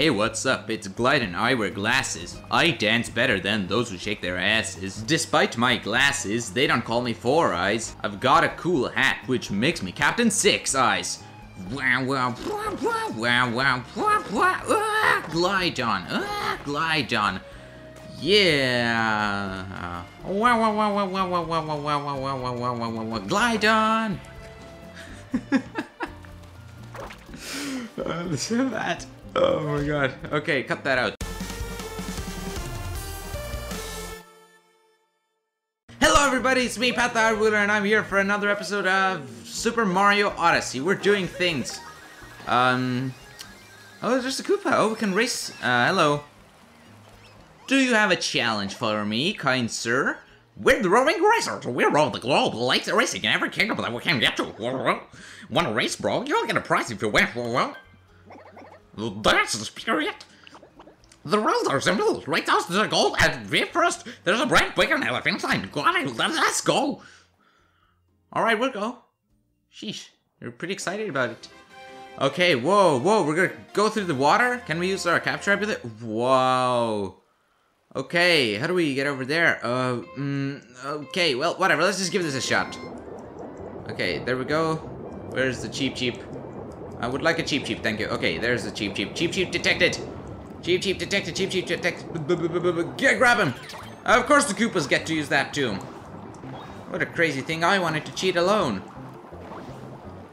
Hey, what's up? It's Glide and I wear glasses. I dance better than those who shake their asses. Despite my glasses, they don't call me Four Eyes. I've got a cool hat, which makes me Captain Six Eyes. Glide on, glide on. Yeah. Glide on. Listen to that. Oh my god. Okay, cut that out. Hello everybody, it's me, Pat the Hard Wheeler, and I'm here for another episode of Super Mario Odyssey. We're doing things. Oh, there's a Koopa. Oh, we can race. Hello. Do you have a challenge for me, kind sir? We're the Roaming Racers. We're all the globe, lights racing in every kingdom that we can get to. Wanna race, bro? You'll get a prize if you win. That's the spirit. The rules are simple. Right out to the goal and be first. There's a bright bacon elephant sign. God, let's go. Alright, we'll go. Sheesh. You're pretty excited about it. Okay, whoa, whoa. We're gonna go through the water. Can we use our capture app with it? Whoa. Okay, how do we get over there? Okay, well, whatever. Let's just give this a shot. Okay, there we go. Where's the Cheep-cheep? I would like a Cheep-cheep, thank you. Okay, there's the Cheep-cheep. Cheep-cheep detected! Cheep-cheep detected, Cheep-cheep detected. Grab him! Of course the Koopas get to use that too. What a crazy thing, I wanted to cheat alone.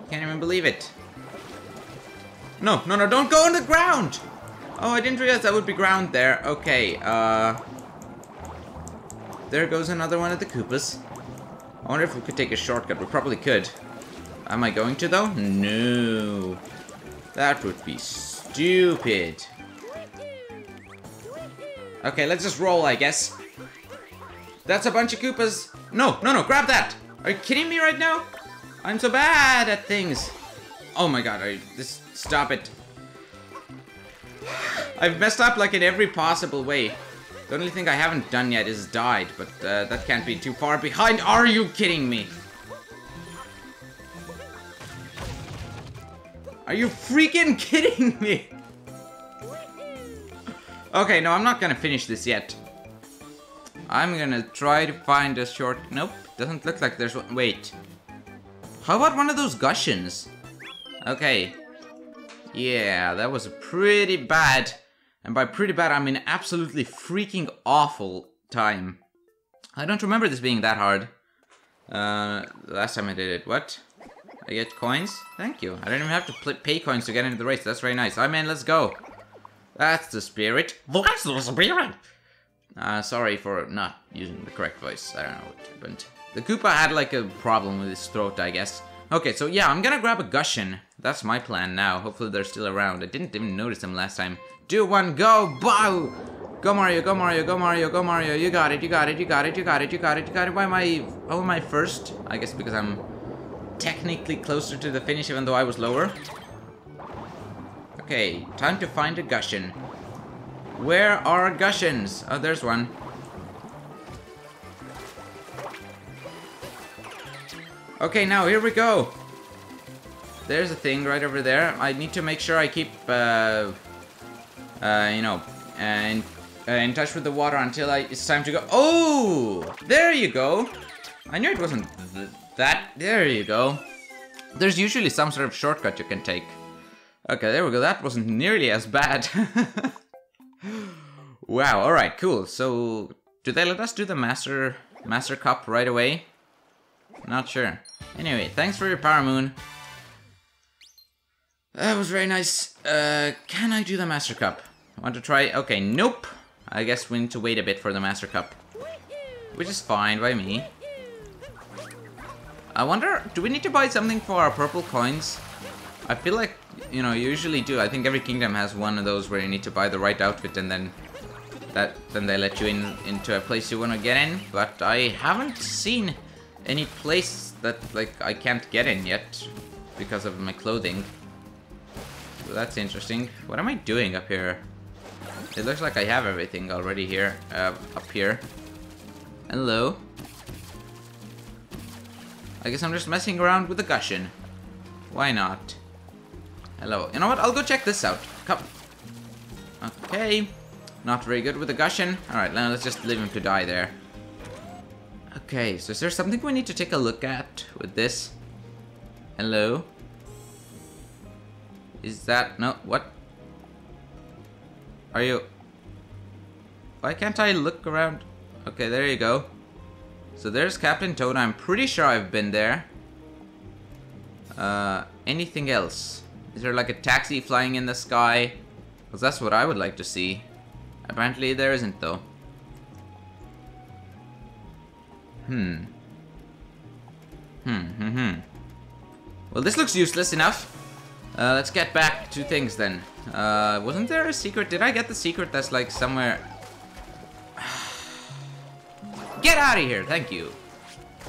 Can't even believe it. No, no, no, don't go on the ground! Oh, I didn't realize that would be ground there. Okay, there goes another one of the Koopas. I wonder if we could take a shortcut, we probably could. Am I going to though? No. That would be stupid. Okay, let's just roll, I guess. That's a bunch of Koopas. No, no, no, grab that. Are you kidding me right now? I'm so bad at things. Oh my god, stop it. I've messed up like in every possible way. The only thing I haven't done yet is died, but that can't be too far behind. Are you kidding me? Are you freaking kidding me? Okay, no, I'm not gonna finish this yet. I'm gonna try to find a short... Nope, doesn't look like there's one... Wait. How about one of those Gushens? Okay. Yeah, that was pretty bad. And by pretty bad, I mean absolutely freaking awful time. I don't remember this being that hard. Last time I did it, what? I get coins? Thank you. I don't even have to pay coins to get into the race. That's very nice. I mean, let's go. That's the spirit. That's the spirit! Sorry for not using the correct voice. I don't know what happened. The Koopa had like a problem with his throat, I guess. Okay, so yeah, I'm gonna grab a Gushen. That's my plan now. Hopefully they're still around. I didn't even notice them last time. Do one, go, bow! Go Mario, go Mario, go Mario, go Mario. You got it, you got it, you got it, you got it, you got it, you got it. Why am I... Oh, am I first? I guess because I'm... technically closer to the finish even though I was lower. Okay, time to find a Gushen. Where are Gushens? Oh, there's one. Okay, now here we go. There's a thing right over there. I need to make sure I keep you know, and in touch with the water until it's time to go. Oh, there you go. I knew it wasn't there you go. There's usually some sort of shortcut you can take. Okay, there we go. That wasn't nearly as bad. Wow, alright, cool. So, do they let us do the Master Cup right away? Not sure. Anyway, thanks for your Power Moon. That was very nice. Can I do the Master Cup? Want to try? Okay, nope. I guess we need to wait a bit for the Master Cup. Which is fine by me. I wonder, do we need to buy something for our purple coins? I feel like, you know, you usually do. I think every kingdom has one of those where you need to buy the right outfit and then they let you into a place you want to get in. But I haven't seen any place that, like, I can't get in yet because of my clothing. So that's interesting. What am I doing up here? It looks like I have everything already here, up here. Hello. I guess I'm just messing around with the Gushen. Why not? Hello. You know what? I'll go check this out. Come. Okay. Not very good with the Gushen. Alright, now let's just leave him to die there. Okay, so is there something we need to take a look at with this? Hello? Is that... no, what? Are you... why can't I look around? Okay, there you go. So there's Captain Toad. I'm pretty sure I've been there. Anything else? Is there like a taxi flying in the sky? Because that's what I would like to see. Apparently there isn't though. Well, this looks useless enough. Let's get back to things then. Wasn't there a secret? Did I get the secret that's like somewhere? Get out of here, thank you.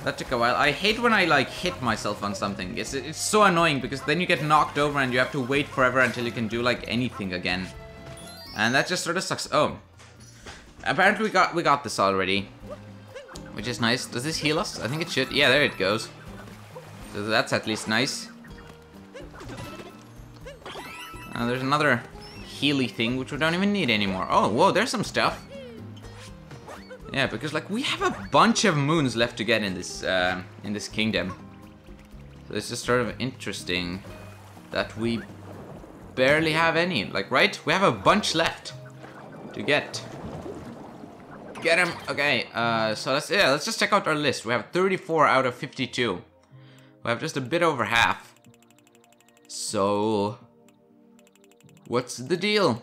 That took a while. I hate when I like hit myself on something. It's so annoying because then you get knocked over and you have to wait forever until you can do like anything again. And that just sort of sucks. Oh. Apparently we got this already. Which is nice. Does this heal us? I think it should. Yeah, there it goes. So that's at least nice. There's another healy thing which we don't even need anymore. Oh, whoa, there's some stuff. Yeah, because like we have a bunch of moons left to get in this kingdom. So it's just sort of interesting that we barely have any. Like, right? We have a bunch left to get. Get him. Okay. So let's just check out our list. We have 34 out of 52. We have just a bit over half. So what's the deal?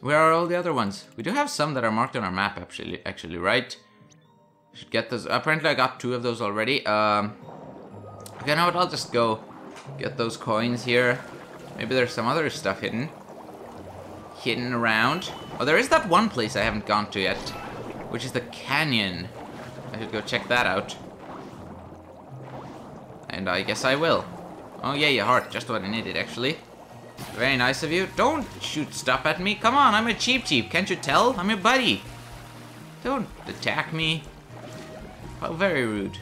Where are all the other ones? We do have some that are marked on our map, actually, right? Should get those. Apparently, I got 2 of those already. Okay, now I'll just go get those coins here. Maybe there's some other stuff hidden around. Oh, there is that one place I haven't gone to yet, which is the canyon. I should go check that out. And I guess I will. Oh, yeah, your heart. Just what I needed, actually. Very nice of you. Don't shoot stuff at me. Come on, I'm a Cheep-cheep. Can't you tell? I'm your buddy. Don't attack me. How very rude.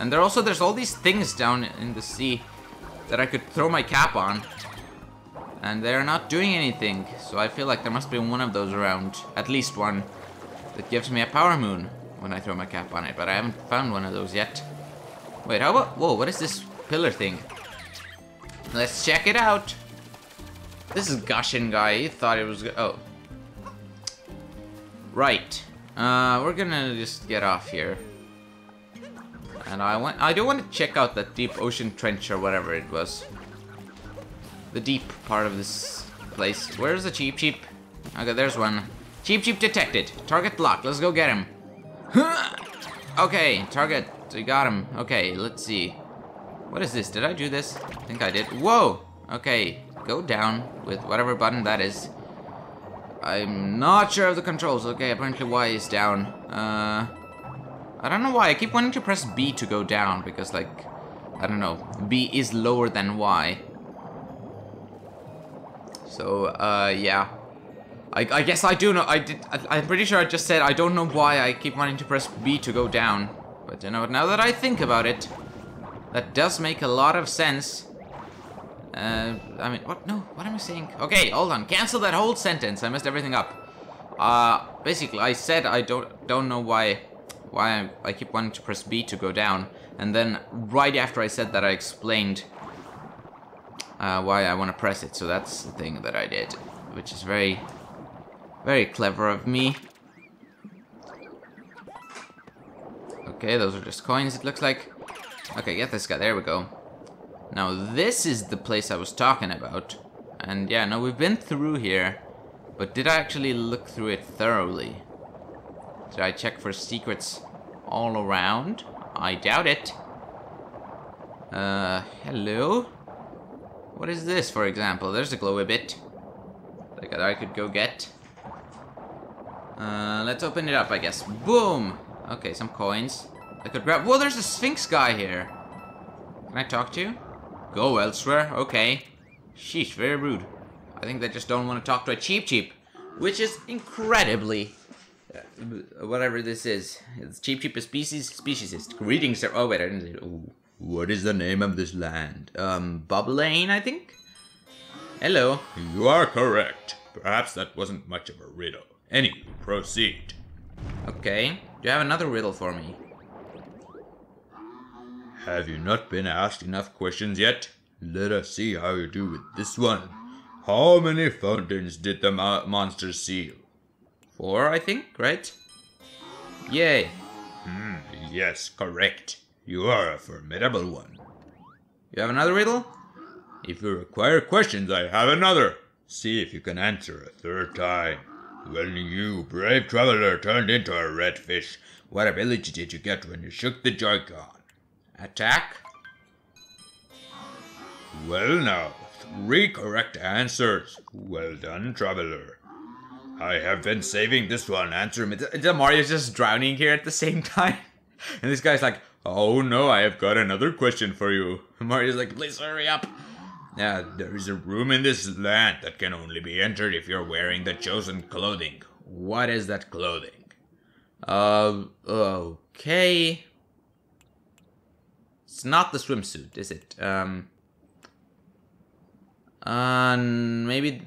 And there's all these things down in the sea that I could throw my cap on. And they're not doing anything. So I feel like there must be one of those around. At least one. That gives me a power moon when I throw my cap on it. But I haven't found one of those yet. Wait, how about... whoa, what is this pillar thing? Let's check it out. This is Gushen guy. He thought it was good. Oh. Right. We're gonna just get off here. And I do want to check out that deep ocean trench or whatever it was. The deep part of this place. Where's the Cheep-cheep? Okay, there's one. Cheep-cheep detected. Target locked. Let's go get him. Okay, target. We got him. Okay, let's see. What is this? Did I do this? I think I did. Whoa! Okay. Go down with whatever button that is. I'm not sure of the controls. Okay, apparently Y is down. I don't know why. I keep wanting to press B to go down because, like, I don't know. B is lower than Y. So, yeah. I guess I do know. I'm pretty sure I just said I don't know why I keep wanting to press B to go down. But, you know, now that I think about it, that does make a lot of sense. I mean, what? No, what am I saying? Okay, hold on. Cancel that whole sentence. I messed everything up. Basically, I said I don't know why I keep wanting to press B to go down, and then right after I said that, I explained why I want to press it. So that's the thing that I did, which is very, very clever of me. Okay, those are just coins. It looks like. Okay, get this guy. There we go. Now this is the place I was talking about, and yeah, no, we've been through here, but did I actually look through it thoroughly? Did I check for secrets all around? I doubt it. Hello? What is this, for example? There's a glowy bit that I could go get. Let's open it up, I guess. Boom! Okay, some coins. I could grab... whoa, there's a Sphinx guy here! Can I talk to you? Go elsewhere? Okay. Sheesh, very rude. I think they just don't want to talk to a Cheep-cheep. Which is incredibly... whatever this is. It's Cheep-cheep is speciesist. Greetings, sir. Oh, wait, I didn't say... ooh. What is the name of this land? Bubblaine, I think? Hello. You are correct. Perhaps that wasn't much of a riddle. Anyway, proceed. Okay, do you have another riddle for me? Have you not been asked enough questions yet? Let us see how you do with this one. How many fountains did the monster seal? 4, I think, right? Yay. Yes, correct. You are a formidable one. You have another riddle? If you require questions, I have another. See if you can answer a third time. When you, brave traveler, turned into a red fish, what ability did you get when you shook the Joy-Con? Attack? Well now, 3 correct answers. Well done, traveler. I have been saving this one. Answer me. Mario's just drowning here at the same time. And this guy's like, oh no, I have got another question for you. Mario's like, please hurry up. Now, there is a room in this land that can only be entered if you're wearing the chosen clothing. What is that clothing? Okay. It's not the swimsuit, is it? Maybe...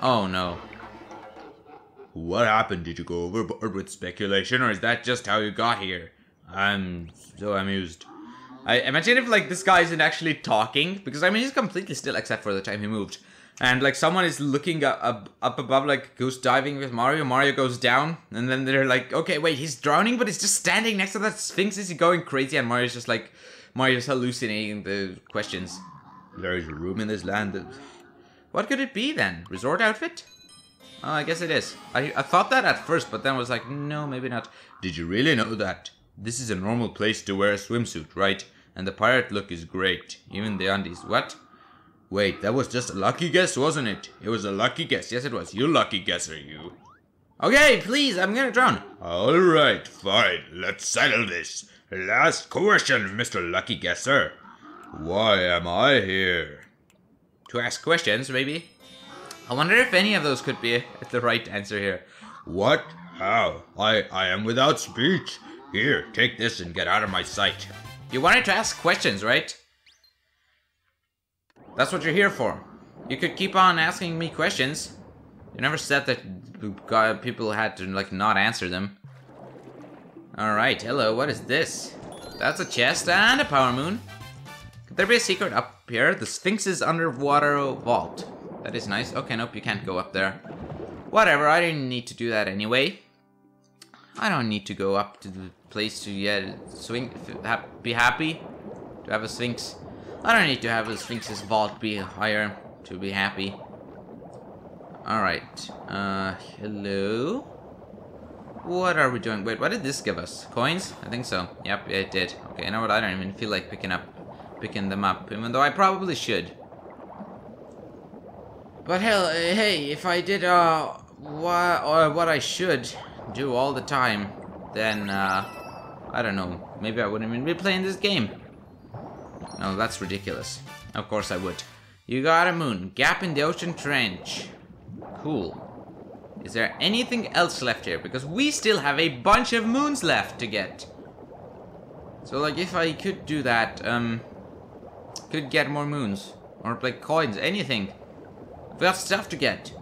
Oh no. What happened? Did you go overboard with speculation, or is that just how you got here? I'm so amused. I imagine if like this guy isn't actually talking, because I mean he's completely still except for the time he moved. And like someone is looking up above, like goose diving with Mario. Mario goes down, and then they're like, okay, wait, he's drowning, but he's just standing next to that Sphinx. Is he going crazy? And Mario's just like, Mario's hallucinating the questions. There is a room in this land that... What could it be then? Resort outfit? Oh, I guess it is. I thought that at first, but then was like, no, maybe not. Did you really know that? This is a normal place to wear a swimsuit, right? And the pirate look is great. Even the undies. What? Wait, that was just a lucky guess, wasn't it? It was a lucky guess. Yes, it was. You lucky guesser, you. Okay, please, I'm gonna drown. Alright, fine. Let's settle this. Last question, Mr. Lucky Guesser. Why am I here? To ask questions, maybe. I wonder if any of those could be the right answer here. What? How? I am without speech. Here, take this and get out of my sight. You wanted to ask questions, right? That's what you're here for. You could keep on asking me questions. You never said that people had to, like, not answer them. Alright, hello, what is this? That's a chest and a power moon. Could there be a secret up here? The Sphinx's underwater vault. That is nice. Okay, nope, you can't go up there. Whatever, I didn't need to do that anyway. I don't need to go up to the place to be happy to have a Sphinx. I don't need to have a Sphinx's vault be higher to be happy. Alright, hello? What are we doing? Wait, what did this give us? Coins? I think so. Yep, it did. Okay, you know what? I don't even feel like picking them up, even though I probably should. But hell, hey, if I did, what I should do all the time, then, I don't know, maybe I wouldn't even be playing this game. No, that's ridiculous. Of course I would. You got a moon. Gap in the ocean trench. Cool. Is there anything else left here? Because we still have a bunch of moons left to get. So, like, if I could do that, could get more moons. Or, like, coins, anything. We have stuff to get.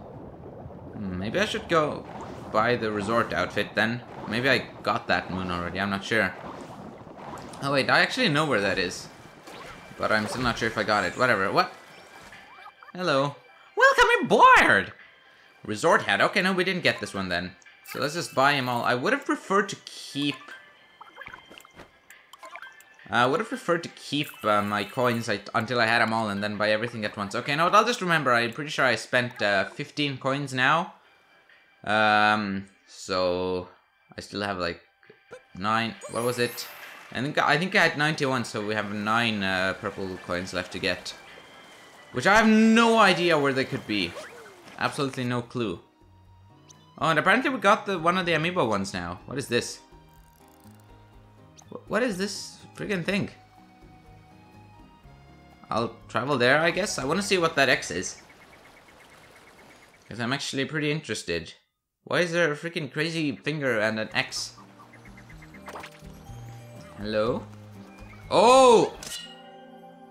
Maybe I should go buy the resort outfit then. Maybe I got that moon already, I'm not sure. Oh wait, I actually know where that is. But I'm still not sure if I got it. Whatever, what? Hello. Welcome aboard! Resort hat. Okay, no, we didn't get this one then. So let's just buy them all. I would have preferred to keep... I would have preferred to keep my coins until I had them all and then buy everything at once. Okay, no, I'll just remember. I'm pretty sure I spent 15 coins now. So I still have like 9, what was it? I think I had 91, so we have 9 purple coins left to get. Which I have no idea where they could be. Absolutely no clue. Oh, and apparently we got one of the Amiibo ones now. What is this? What is this friggin' thing? I'll travel there, I guess. I want to see what that X is. Because I'm actually pretty interested. Why is there a freaking crazy finger and an X? Hello? Oh!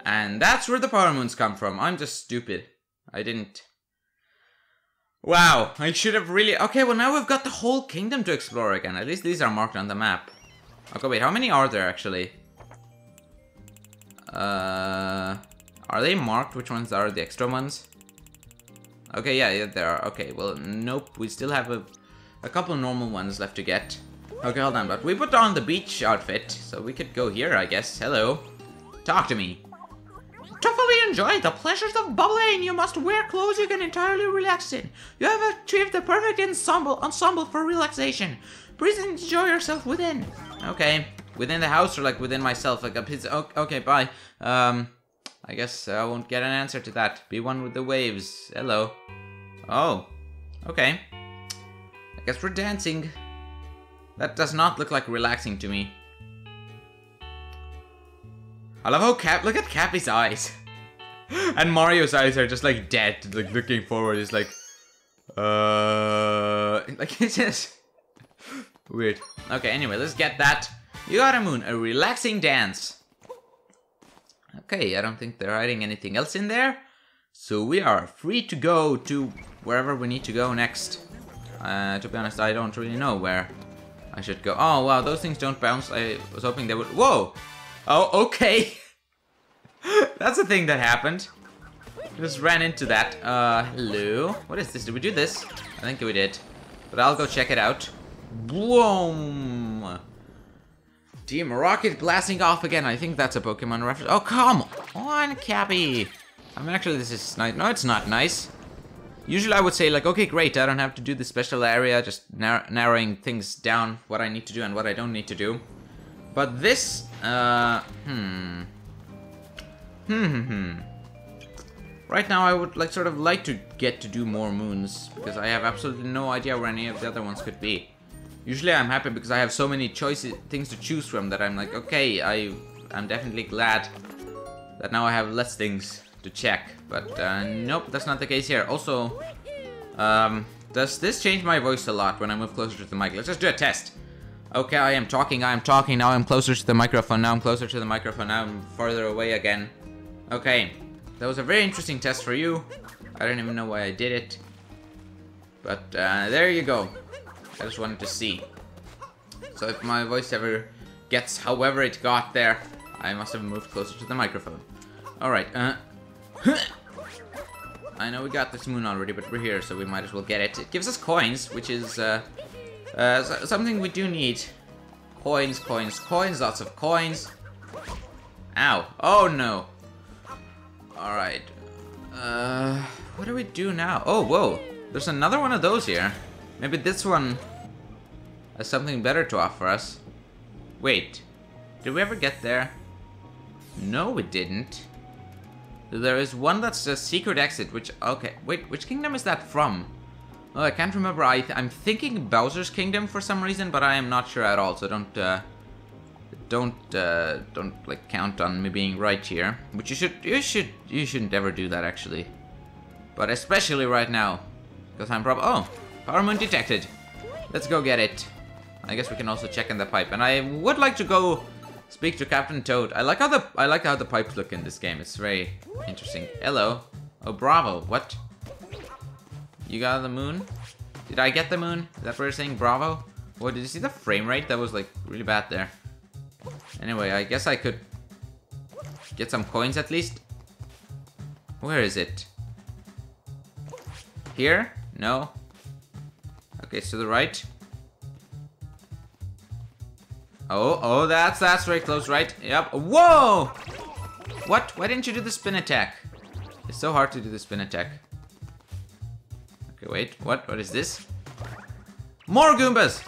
And that's where the Power Moons come from. I'm just stupid. I didn't. Wow, I should have really... Okay, well now we've got the whole kingdom to explore again. At least these are marked on the map. Okay, wait, how many are there actually? Are they marked? Which ones are the extra ones? Okay, yeah, there are. Okay, well, nope. We still have a couple normal ones left to get. Okay, hold on, but we put on the beach outfit, so we could go here, I guess. Hello. Talk to me. To fully enjoy the pleasures of Bubblaine, you must wear clothes you can entirely relax in. You have achieved the perfect ensemble for relaxation. Please enjoy yourself within. Okay, within the house or like within myself, like a pizza. Okay, bye. I guess I won't get an answer to that. Be one with the waves. Hello. Oh, okay. I guess we're dancing. That does not look like relaxing to me. I love how look at Cappy's eyes. And Mario's eyes are just like dead, like looking forward. It's like it's just weird. Okay, anyway, let's get that. You got a moon, a relaxing dance. Okay, I don't think they're hiding anything else in there. So we are free to go to wherever we need to go next. To be honest, I don't really know where I should go. Oh, wow, those things don't bounce. I was hoping they would... Whoa! Oh, okay. That's a thing that happened. Just ran into that. Hello? What is this? Did we do this? I think we did. But I'll go check it out. Boom! Team Rocket blasting off again. I think that's a Pokemon reference. Oh, come on, Cappy. I mean, actually, this is nice. No, it's not nice. Usually I would say, like, okay, great. I don't have to do the special area, just narrowing things down, what I need to do and what I don't need to do. But this, Right now I would, like, sort of like to get to do more moons, because I have absolutely no idea where any of the other ones could be. Usually I'm happy because I have so many choices, things to choose from, that I'm like, okay, I'm definitely glad that now I have less things to check. But nope, that's not the case here. Also, does this change my voice a lot when I move closer to the mic? Let's just do a test. Okay, I am talking, now I'm closer to the microphone, now I'm closer to the microphone, now I'm farther away again. Okay, that was a very interesting test for you. I don't even know why I did it. But there you go. I just wanted to see. So if my voice ever gets however it got there, I must have moved closer to the microphone. Alright, I know we got this moon already, but we're here, so we might as well get it. It gives us coins, which is something we do need. Coins, coins, coins, lots of coins. Ow. Oh no. Alright. What do we do now? Oh, whoa. There's another one of those here. Maybe this one has something better to offer us. Wait, did we ever get there? No, we didn't. There is one that's a secret exit, which... Okay, wait, which kingdom is that from? Oh, I can't remember. I'm thinking Bowser's Kingdom for some reason, but I am not sure at all, so don't like count on me being right here. Which you shouldn't ever do that, actually. But especially right now, because I'm probably... Oh! Power Moon detected. Let's go get it. I guess we can also check in the pipe. And I would like to go speak to Captain Toad. I like how the pipes look in this game. It's very interesting. Hello. Oh, bravo. What? You got the moon? Did I get the moon? Is that what you're saying? Bravo? What, did you see the frame rate? That was like really bad there. Anyway, I guess I could get some coins at least. Where is it? Here? No. Okay, to the right. Oh, that's very close, right? Yep. Whoa! What? Why didn't you do the spin attack? It's so hard to do the spin attack. Okay, wait. What? What is this? More Goombas!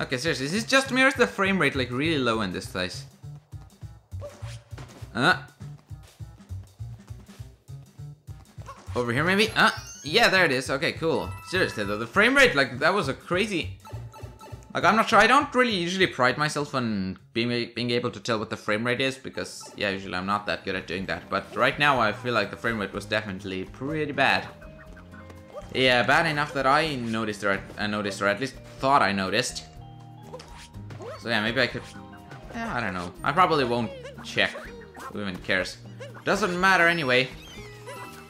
Okay, seriously, this just mirrors the frame rate, like, really low in this place. Over here, maybe? Yeah, there it is. Okay, cool. Seriously, though, the frame rate, like, that was a crazy... Like, I'm not sure. I don't really usually pride myself on being able to tell what the frame rate is, because, yeah, usually I'm not that good at doing that. But right now, I feel like the frame rate was definitely pretty bad. Yeah, bad enough that I noticed, or at least thought I noticed. So, yeah, maybe I could... Yeah, I don't know. I probably won't check. Who even cares? Doesn't matter anyway.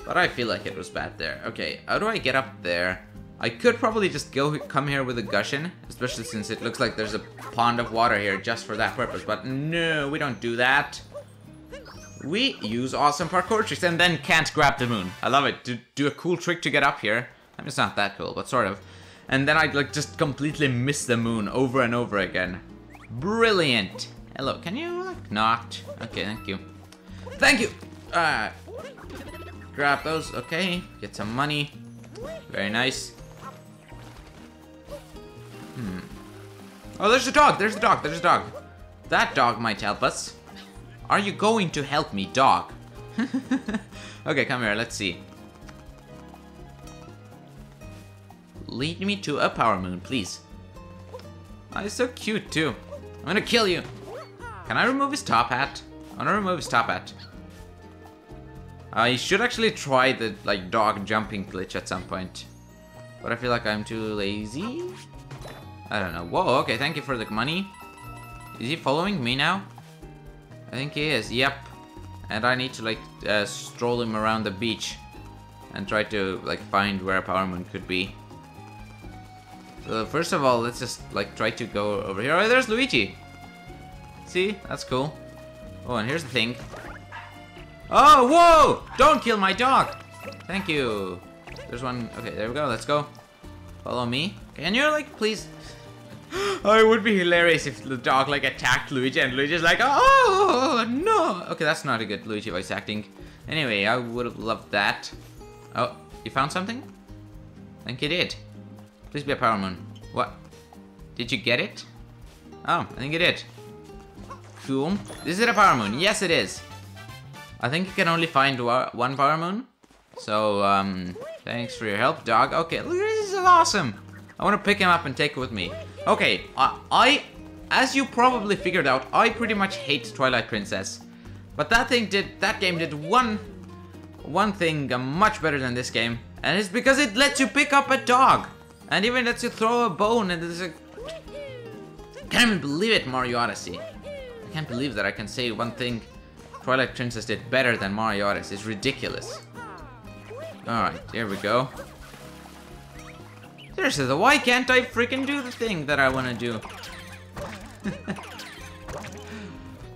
But I feel like it was bad there. Okay, how do I get up there? I could probably just come here with a Gushen, especially since it looks like there's a pond of water here just for that purpose. But no, we don't do that. We use awesome parkour tricks and then can't grab the moon. I love it. Do a cool trick to get up here. I mean, it's not that cool, but sort of. And then I'd like just completely miss the moon over and over again. Brilliant. Hello, can you like not? Okay, thank you. Thank you. Grab those. Okay, get some money. Very nice. Oh, there's a dog. There's a dog. There's a dog. That dog might help us. Are you going to help me, dog? Okay, come here. Let's see. Lead me to a power moon, please. Oh, he's so cute, too. I'm gonna kill you. Can I remove his top hat? I'm gonna remove his top hat. I should actually try the, like, dog jumping glitch at some point. But I feel like I'm too lazy. I don't know. Whoa, okay, thank you for the money. Is he following me now? I think he is, yep. And I need to, like, stroll him around the beach. And try to, like, find where a power moon could be. So first of all, let's just, like, try to go over here. Oh, there's Luigi! See? That's cool. Oh, and here's the thing. Oh, whoa! Don't kill my dog! Thank you. There's one. Okay, there we go. Let's go. Follow me. Can you, like, please... Oh, it would be hilarious if the dog, like, attacked Luigi and Luigi's like, oh, no! Okay, that's not a good Luigi voice acting. Anyway, I would have loved that. Oh, you found something? I think you did. Please be a power moon. What? Did you get it? Oh, I think you did. Cool. Is it a power moon? Yes, it is. I think you can only find one power moon. So, thanks for your help, dog. Okay, look, this is awesome. I want to pick him up and take it with me. Okay, as you probably figured out, I pretty much hate Twilight Princess. But that game did one thing much better than this game, and it's because it lets you pick up a dog, and even lets you throw a bone. And there's a... I can't even believe it, Mario Odyssey. I can't believe that I can say one thing Twilight Princess did better than Mario Odyssey. It's ridiculous. All right, here we go. Seriously, why can't I freaking do the thing that I want to do?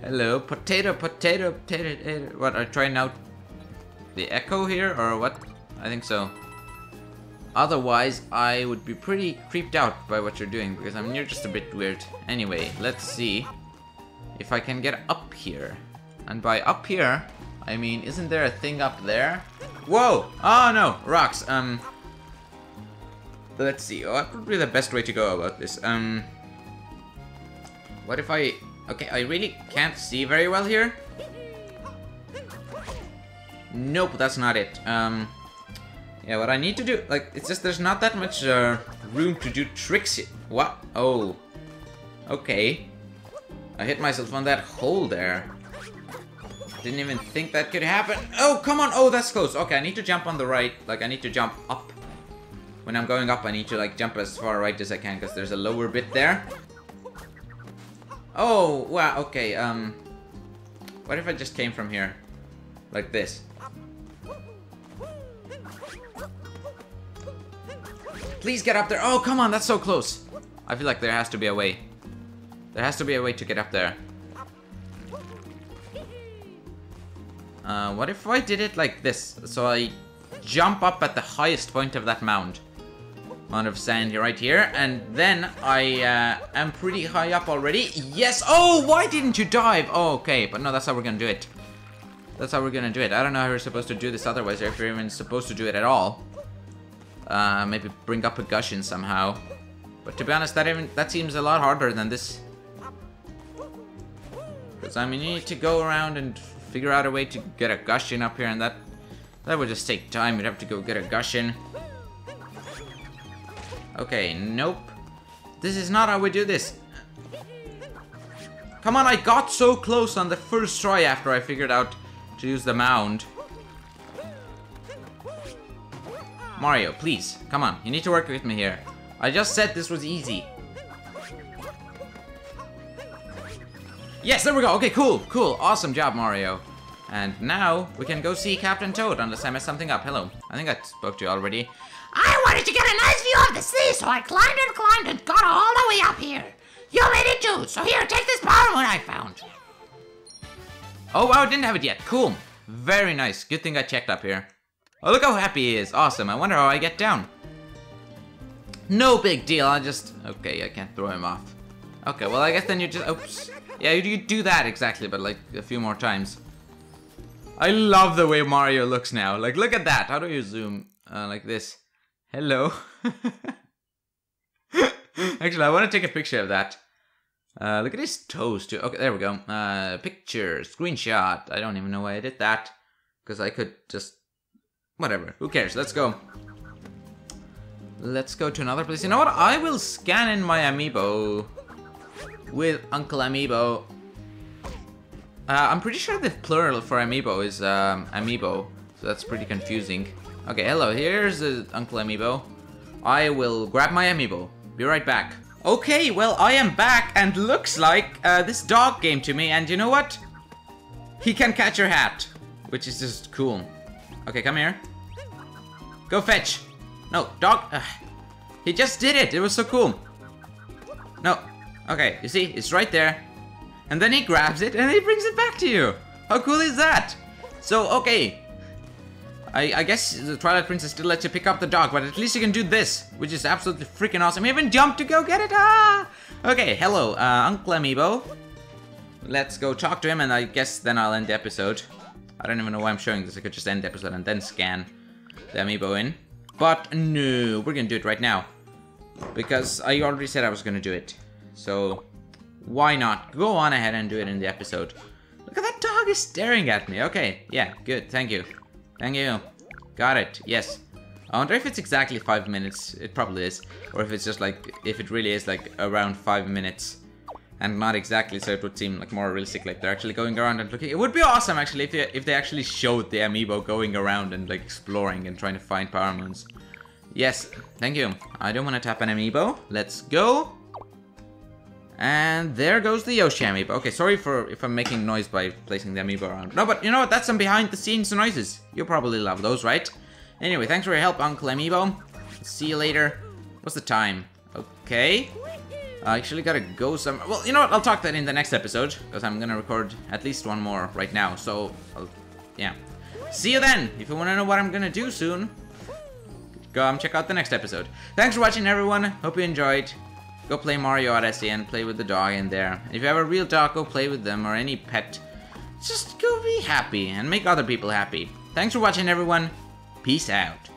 Hello, potato, potato, potato, potato. What, are trying out the echo here, or what? I think so. Otherwise, I would be pretty creeped out by what you're doing, because I mean, you're just a bit weird. Anyway, let's see if I can get up here. And by up here, I mean, isn't there a thing up there? Whoa! Oh, no, rocks. Let's see, what would be the best way to go about this? What if I... Okay, I really can't see very well here. Nope, that's not it. Yeah, what I need to do... Like, it's just there's not that much room to do tricks here. What? Oh. Okay. I hit myself on that hole there. Didn't even think that could happen. Oh, come on! Oh, that's close. Okay, I need to jump on the right. Like, I need to jump up. When I'm going up, I need to like jump as far right as I can because there's a lower bit there. Oh, wow, okay, what if I just came from here? Like this. Please get up there. Oh, come on, that's so close. I feel like there has to be a way. There has to be a way to get up there. What if I did it like this? So I jump up at the highest point of that mound. Amount of sand right here, and then I am pretty high up already. Yes. Oh, why didn't you dive? Oh, okay, but no, that's how we're gonna do it. That's how we're gonna do it. I don't know how you're supposed to do this otherwise, or if you're even supposed to do it at all. Maybe bring up a Gushen somehow. But to be honest, that seems a lot harder than this. Because I mean, you need to go around and figure out a way to get a Gushen up here, and that would just take time. You'd have to go get a Gushen. Okay, nope. This is not how we do this. Come on, I got so close on the first try after I figured out to use the mound. Mario, please, come on. You need to work with me here. I just said this was easy. Yes, there we go. Okay, cool, cool. Awesome job, Mario. And now we can go see Captain Toad, unless I messed something up. Hello. I think I spoke to you already. I wanted to get a nice view of the sea, so I climbed and got all the way up here. You made it too, so here, take this power one I found. Oh, wow, I didn't have it yet. Cool. Very nice. Good thing I checked up here. Oh, look how happy he is. Awesome. I wonder how I get down. No big deal. I just... Okay, I can't throw him off. Okay, well, I guess then you just... Oops. Yeah, you do that exactly, but like a few more times. I love the way Mario looks now. Like, look at that. How do you zoom like this? Hello. Actually, I want to take a picture of that. Look at his toes too. Okay, there we go. Picture, screenshot. I don't even know why I did that, because I could just... Whatever, who cares? Let's go. Let's go to another place. You know what? I will scan in my amiibo with Uncle Amiibo. I'm pretty sure the plural for amiibo is amiibo, so that's pretty confusing. Okay, hello. Here's Uncle Amiibo. I will grab my amiibo. Be right back. Okay, well, I am back, and looks like this dog came to me, and you know what? He can catch your hat, which is just cool. Okay, come here. Go fetch. No, dog. Ugh. He just did it. It was so cool. No. Okay, you see? It's right there. And then he grabs it, and he brings it back to you. How cool is that? So, okay. I guess the Twilight Princess did let you pick up the dog, but at least you can do this, which is absolutely freaking awesome. You even jumped to go get it! Ah! Okay, hello, Uncle Amiibo. Let's go talk to him, and I guess then I'll end the episode. I don't even know why I'm showing this. I could just end the episode and then scan the Amiibo in. But no, we're gonna do it right now, because I already said I was gonna do it. So, why not? Go on ahead and do it in the episode. Look at that dog is staring at me. Okay, yeah, good, thank you. Thank you. Got it. Yes. I wonder if it's exactly 5 minutes. It probably is. Or if it's just like, if it really is like around 5 minutes. And not exactly, so it would seem like more realistic, like they're actually going around and looking. It would be awesome actually if they actually showed the amiibo going around and like exploring and trying to find power moons. Yes. Thank you. I don't want to tap an amiibo. Let's go. And there goes the Yoshi Amiibo. Okay, sorry for if I'm making noise by placing the Amiibo around. No, but you know what? That's some behind-the-scenes noises. You probably love those, right? Anyway, thanks for your help, Uncle Amiibo. See you later. What's the time? Okay. I actually gotta go somewhere. Well, you know what? I'll talk that in the next episode, because I'm gonna record at least one more right now. So, yeah. See you then! If you want to know what I'm gonna do soon, go and check out the next episode. Thanks for watching, everyone. Hope you enjoyed. Go play Mario Odyssey and play with the dog in there. If you have a real dog, go play with them or any pet. Just go be happy and make other people happy. Thanks for watching, everyone. Peace out.